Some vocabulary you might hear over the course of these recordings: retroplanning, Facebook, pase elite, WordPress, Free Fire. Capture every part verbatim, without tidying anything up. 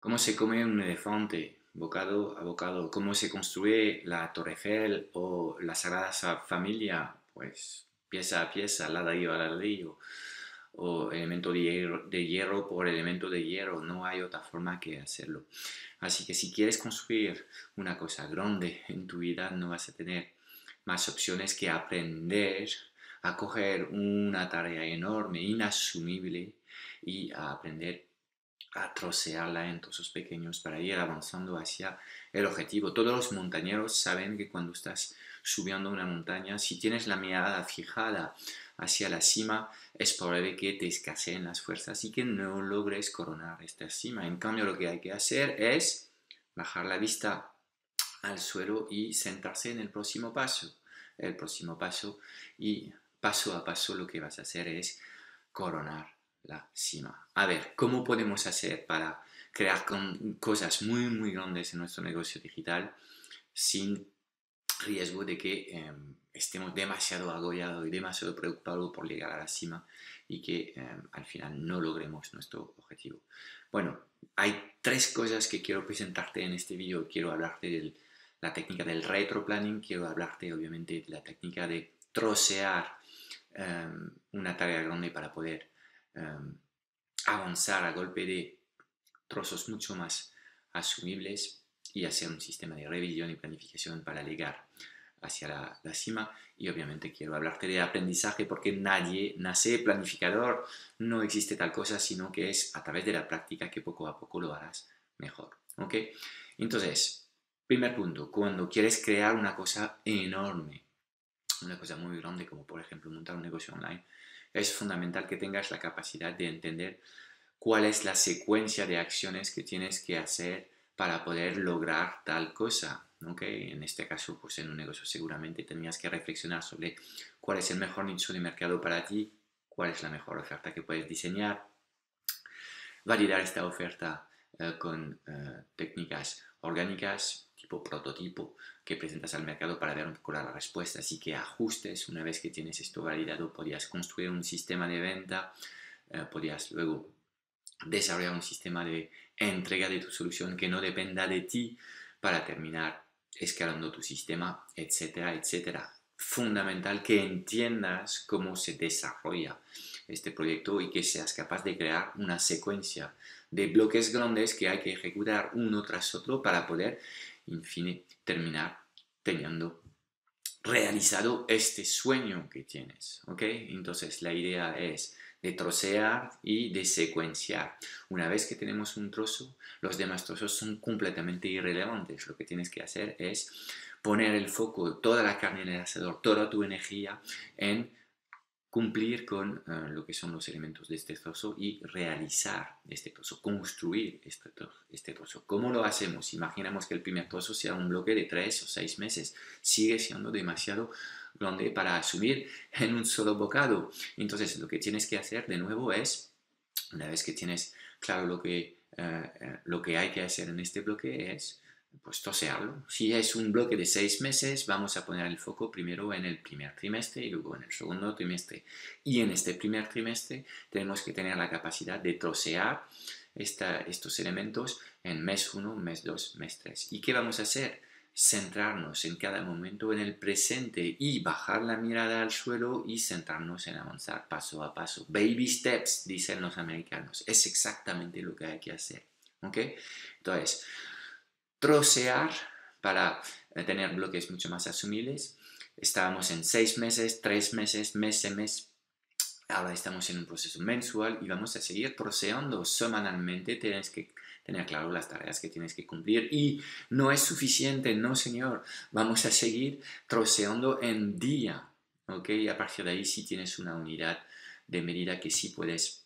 cómo se come un elefante, bocado a bocado, cómo se construye la Torre Eiffel o la Sagrada Familia, pues pieza a pieza, ladrillo a ladrillo, o elemento de hierro, de hierro por elemento de hierro, no hay otra forma que hacerlo. Así que si quieres construir una cosa grande en tu vida, no vas a tener más opciones que aprender a coger una tarea enorme, inasumible, y a aprender a trocearla en trozos pequeños para ir avanzando hacia el objetivo. Todos los montañeros saben que cuando estás subiendo una montaña, si tienes la mirada fijada hacia la cima, es probable que te escaseen las fuerzas y que no logres coronar esta cima. En cambio, lo que hay que hacer es bajar la vista al suelo y centrarse en el próximo paso. El próximo paso, y paso a paso lo que vas a hacer es coronar la cima. A ver, ¿cómo podemos hacer para crear con cosas muy, muy grandes en nuestro negocio digital sin riesgo de que eh, estemos demasiado agobiados y demasiado preocupados por llegar a la cima y que eh, al final no logremos nuestro objetivo? Bueno, hay tres cosas que quiero presentarte en este vídeo. Quiero hablarte de la técnica del retroplanning, quiero hablarte obviamente de la técnica de trocear eh, una tarea grande para poder eh, avanzar a golpe de trozos mucho más asumibles y hacer un sistema de revisión y planificación para llegar hacia la, la cima. Y obviamente quiero hablarte de aprendizaje, porque nadie nace planificador, no existe tal cosa, sino que es a través de la práctica que poco a poco lo harás mejor. ¿Ok? Entonces, primer punto, cuando quieres crear una cosa enorme, una cosa muy grande como por ejemplo montar un negocio online, es fundamental que tengas la capacidad de entender cuál es la secuencia de acciones que tienes que hacer para poder lograr tal cosa, ¿ok? En este caso, pues en un negocio seguramente tenías que reflexionar sobre cuál es el mejor nicho de mercado para ti, cuál es la mejor oferta que puedes diseñar, validar esta oferta eh, con eh, técnicas orgánicas, tipo prototipo, que presentas al mercado para ver un poco la respuesta, así que ajustes. Una vez que tienes esto validado, podías construir un sistema de venta, eh, podías luego desarrollar un sistema de entrega de tu solución que no dependa de ti para terminar escalando tu sistema, etcétera, etcétera. Fundamental que entiendas cómo se desarrolla este proyecto y que seas capaz de crear una secuencia de bloques grandes que hay que ejecutar uno tras otro para poder, en fin, terminar teniendo realizado este sueño que tienes, ¿ok? Entonces la idea es de trocear y de secuenciar. Una vez que tenemos un trozo, los demás trozos son completamente irrelevantes. Lo que tienes que hacer es poner el foco, toda la carne en el asador, toda tu energía en cumplir con uh, lo que son los elementos de este trozo y realizar este trozo, construir este trozo, este trozo. ¿Cómo lo hacemos? Imaginamos que el primer trozo sea un bloque de tres o seis meses. Sigue siendo demasiado grande para asumir en un solo bocado. Entonces, lo que tienes que hacer de nuevo es, una vez que tienes claro lo que, uh, lo que hay que hacer en este bloque, es pues trocearlo. Si es un bloque de seis meses, vamos a poner el foco primero en el primer trimestre y luego en el segundo trimestre. Y en este primer trimestre tenemos que tener la capacidad de trocear esta, estos elementos en mes uno, mes dos, mes tres. ¿Y qué vamos a hacer? Centrarnos en cada momento en el presente y bajar la mirada al suelo y centrarnos en avanzar paso a paso. Baby steps, dicen los americanos. Es exactamente lo que hay que hacer. ¿Ok? Entonces, trocear para tener bloques mucho más asumibles. Estábamos en seis meses, tres meses, mes a mes. Ahora estamos en un proceso mensual y vamos a seguir troceando semanalmente. Tienes que tener claro las tareas que tienes que cumplir y no es suficiente, no señor. Vamos a seguir troceando en día, ¿ok? Y a partir de ahí sí tienes una unidad de medida que sí puedes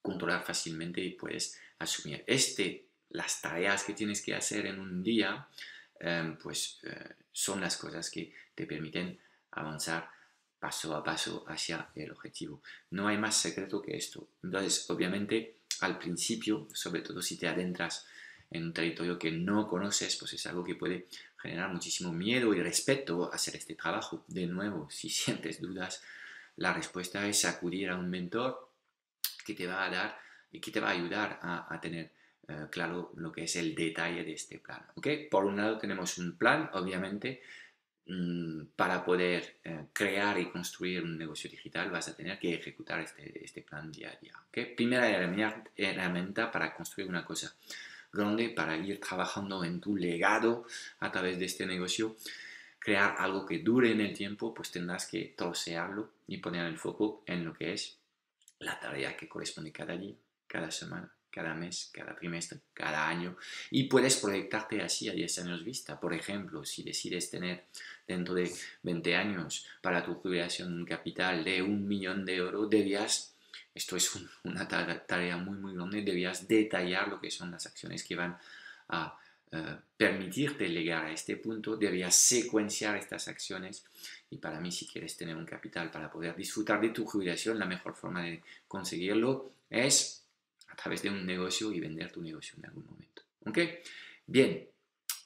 controlar fácilmente y puedes asumir. Este Las tareas que tienes que hacer en un día, eh, pues eh, son las cosas que te permiten avanzar paso a paso hacia el objetivo. No hay más secreto que esto. Entonces, obviamente, al principio, sobre todo si te adentras en un territorio que no conoces, pues es algo que puede generar muchísimo miedo y respeto hacer este trabajo. De nuevo, si sientes dudas, la respuesta es acudir a un mentor que te va a dar y que te va a ayudar a, a tener uh, claro lo que es el detalle de este plan, ¿ok? Por un lado tenemos un plan, obviamente, um, para poder uh, crear y construir un negocio digital vas a tener que ejecutar este, este plan día a día, ¿ok? Primera herramienta para construir una cosa grande, para ir trabajando en tu legado a través de este negocio, crear algo que dure en el tiempo, pues tendrás que trocearlo y poner el foco en lo que es la tarea que corresponde cada día, cada semana, cada mes, cada trimestre, cada año. Y puedes proyectarte así a diez años vista. Por ejemplo, si decides tener dentro de veinte años para tu jubilación un capital de un millón de euros, debías, esto es un, una tarea muy, muy grande, debías detallar lo que son las acciones que van a Uh, permitirte llegar a este punto, deberías secuenciar estas acciones. Y para mí, si quieres tener un capital para poder disfrutar de tu jubilación, la mejor forma de conseguirlo es a través de un negocio y vender tu negocio en algún momento, ¿ok? Bien,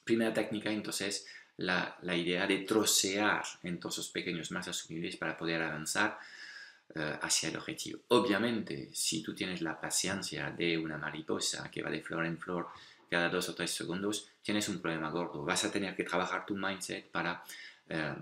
primera técnica, entonces, la, la idea de trocear en trozos pequeños más asumibles para poder avanzar hacia el objetivo. Obviamente, si tú tienes la paciencia de una mariposa que va de flor en flor cada dos o tres segundos, tienes un problema gordo. Vas a tener que trabajar tu mindset para eh,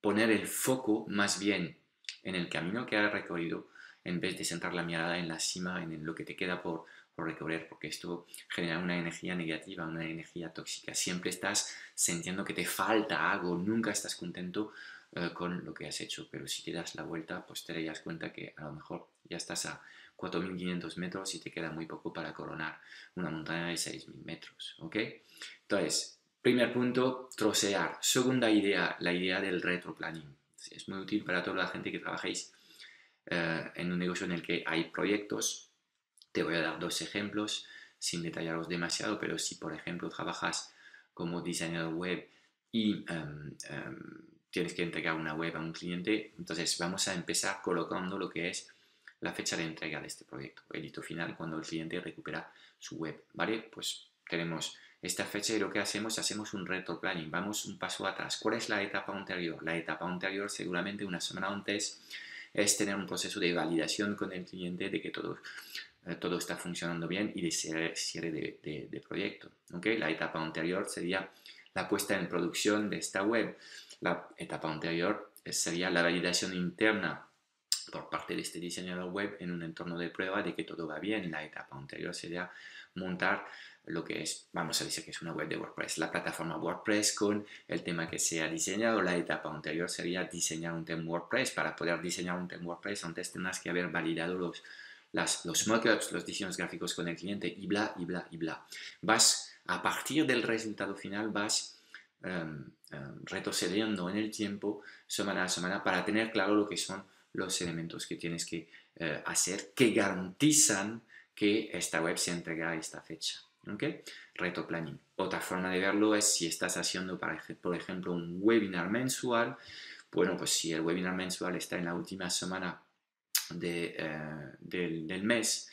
poner el foco más bien en el camino que has recorrido en vez de centrar la mirada en la cima, en lo que te queda por, por recorrer, porque esto genera una energía negativa, una energía tóxica. Siempre estás sintiendo que te falta algo, nunca estás contento con lo que has hecho, pero si te das la vuelta, pues te das cuenta que a lo mejor ya estás a cuatro mil quinientos metros y te queda muy poco para coronar una montaña de seis mil metros, ¿ok? Entonces, primer punto, trocear. Segunda idea, la idea del retroplanning. Es muy útil para toda la gente que trabajáis eh, en un negocio en el que hay proyectos. Te voy a dar dos ejemplos, sin detallarlos demasiado, pero si, por ejemplo, trabajas como diseñador web y um, um, tienes que entregar una web a un cliente, entonces vamos a empezar colocando lo que es la fecha de entrega de este proyecto, el hito final cuando el cliente recupera su web, ¿vale? Pues tenemos esta fecha y lo que hacemos, hacemos un retroplanning, vamos un paso atrás. ¿Cuál es la etapa anterior? La etapa anterior, seguramente una semana antes, es tener un proceso de validación con el cliente de que todo, eh, todo está funcionando bien y de cierre, cierre de, de, de proyecto, ¿ok? La etapa anterior sería la puesta en producción de esta web. La etapa anterior sería la validación interna por parte de este diseñador web en un entorno de prueba de que todo va bien. La etapa anterior sería montar lo que es, vamos a decir que es una web de WordPress, la plataforma WordPress con el tema que se ha diseñado. La etapa anterior sería diseñar un tema WordPress. Para poder diseñar un tema WordPress, antes tendrás que haber validado los, las, los mockups, los diseños gráficos con el cliente y bla, y bla, y bla. Vas, a partir del resultado final, vas Um, um, retrocediendo en el tiempo semana a semana para tener claro lo que son los elementos que tienes que uh, hacer que garantizan que esta web se entrega a esta fecha, ¿ok? Retroplanning. Otra forma de verlo es si estás haciendo, para, por ejemplo, un webinar mensual. Bueno, pues si el webinar mensual está en la última semana de, uh, del, del mes,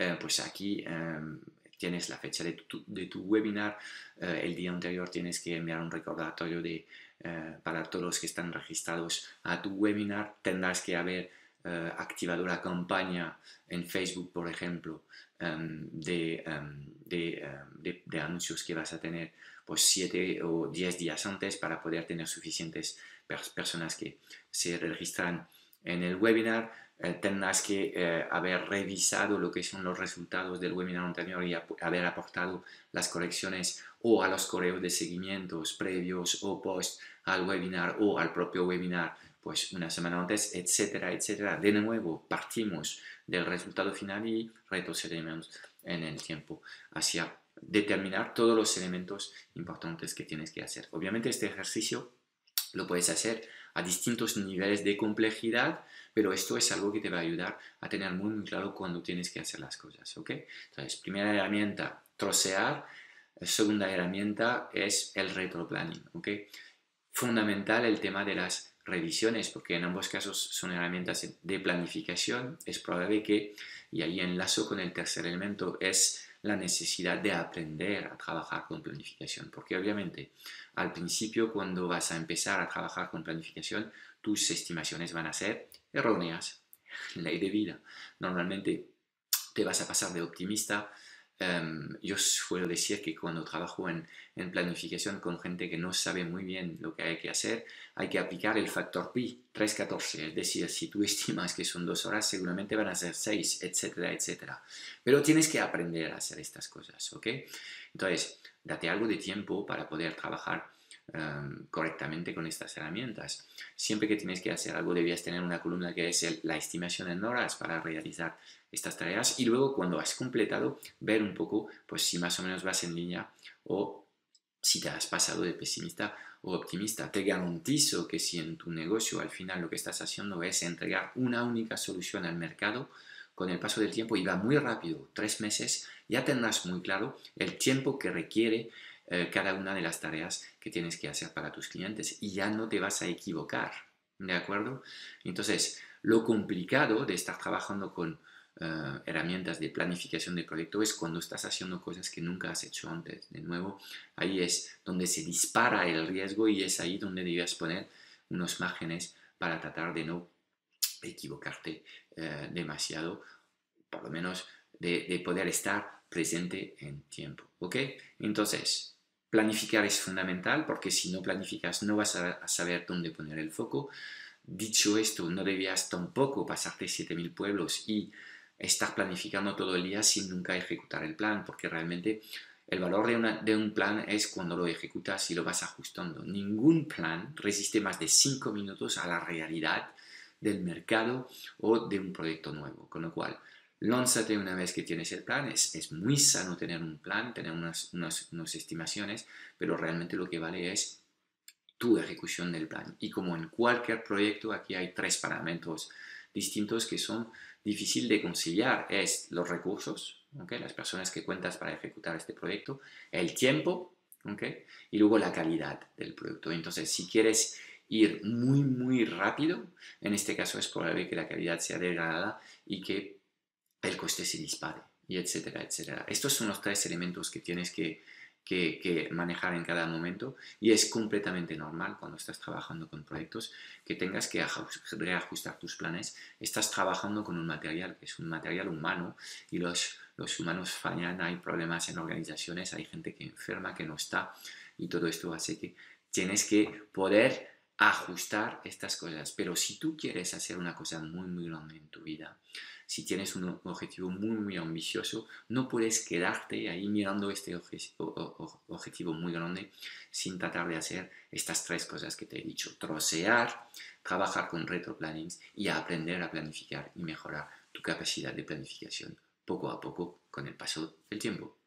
uh, pues aquí Um, tienes la fecha de tu, de tu webinar, eh, el día anterior tienes que enviar un recordatorio de, eh, para todos los que están registrados a tu webinar, tendrás que haber eh, activado la campaña en Facebook, por ejemplo, um, de, um, de, um, de, de anuncios que vas a tener pues siete o diez días antes para poder tener suficientes pers personas que se registran en el webinar. Eh, tendrás que eh, haber revisado lo que son los resultados del webinar anterior y ap haber aportado las correcciones o a los correos de seguimientos previos o post al webinar o al propio webinar, pues una semana antes, etcétera, etcétera. De nuevo, partimos del resultado final y retrocedemos en el tiempo hacia determinar todos los elementos importantes que tienes que hacer. Obviamente este ejercicio lo puedes hacer a distintos niveles de complejidad, pero esto es algo que te va a ayudar a tener muy, muy claro cuándo tienes que hacer las cosas, ¿ok? Entonces, primera herramienta, trocear. Segunda herramienta es el retroplanning, ¿ok? Fundamental el tema de las revisiones, porque en ambos casos son herramientas de planificación. Es probable que, y ahí enlazo con el tercer elemento, es la necesidad de aprender a trabajar con planificación, porque obviamente al principio cuando vas a empezar a trabajar con planificación tus estimaciones van a ser erróneas, ley de vida. Normalmente te vas a pasar de optimista Um, yo suelo decir que cuando trabajo en, en planificación con gente que no sabe muy bien lo que hay que hacer, hay que aplicar el factor pi, tres catorce, es decir, si tú estimas que son dos horas, seguramente van a ser seis, etcétera, etcétera. Pero tienes que aprender a hacer estas cosas, ¿ok? Entonces, date algo de tiempo para poder trabajar um, correctamente con estas herramientas. Siempre que tienes que hacer algo, debías tener una columna que es el, la estimación en horas para realizar estas tareas, y luego cuando has completado ver un poco pues si más o menos vas en línea o si te has pasado de pesimista o optimista. Te garantizo que si en tu negocio al final lo que estás haciendo es entregar una única solución al mercado, con el paso del tiempo, y va muy rápido, tres meses, ya tendrás muy claro el tiempo que requiere eh, cada una de las tareas que tienes que hacer para tus clientes, y ya no te vas a equivocar, ¿de acuerdo? Entonces, lo complicado de estar trabajando con Uh, herramientas de planificación de proyecto es cuando estás haciendo cosas que nunca has hecho antes. De nuevo, ahí es donde se dispara el riesgo y es ahí donde debías poner unos márgenes para tratar de no equivocarte uh, demasiado, por lo menos de, de poder estar presente en tiempo, ¿ok? Entonces, planificar es fundamental, porque si no planificas no vas a saber dónde poner el foco. Dicho esto, no debías tampoco pasarte siete mil pueblos y estar planificando todo el día sin nunca ejecutar el plan, porque realmente el valor de, una, de un plan es cuando lo ejecutas y lo vas ajustando. Ningún plan resiste más de cinco minutos a la realidad del mercado o de un proyecto nuevo, con lo cual lánzate una vez que tienes el plan. Es, es muy sano tener un plan, tener unas, unas, unas estimaciones, pero realmente lo que vale es tu ejecución del plan. Y como en cualquier proyecto, aquí hay tres parámetros distintos que son difícil de conciliar, es los recursos, ¿okay? Las personas que cuentas para ejecutar este proyecto, el tiempo, ¿okay? Y luego la calidad del proyecto. Entonces, si quieres ir muy, muy rápido, en este caso es probable que la calidad sea degradada y que el coste se dispare, y etcétera, etcétera. Estos son los tres elementos que tienes que, que, que manejar en cada momento, y es completamente normal cuando estás trabajando con proyectos que tengas que reajustar tus planes. Estás trabajando con un material que es un material humano, y los, los humanos fallan, hay problemas en organizaciones, hay gente que enferma, que no está, y todo esto hace que tienes que poder ajustar estas cosas. Pero si tú quieres hacer una cosa muy muy grande en tu vida, si tienes un objetivo muy muy ambicioso, no puedes quedarte ahí mirando este objetivo muy grande sin tratar de hacer estas tres cosas que te he dicho: trocear, trabajar con retroplannings y aprender a planificar y mejorar tu capacidad de planificación poco a poco con el paso del tiempo.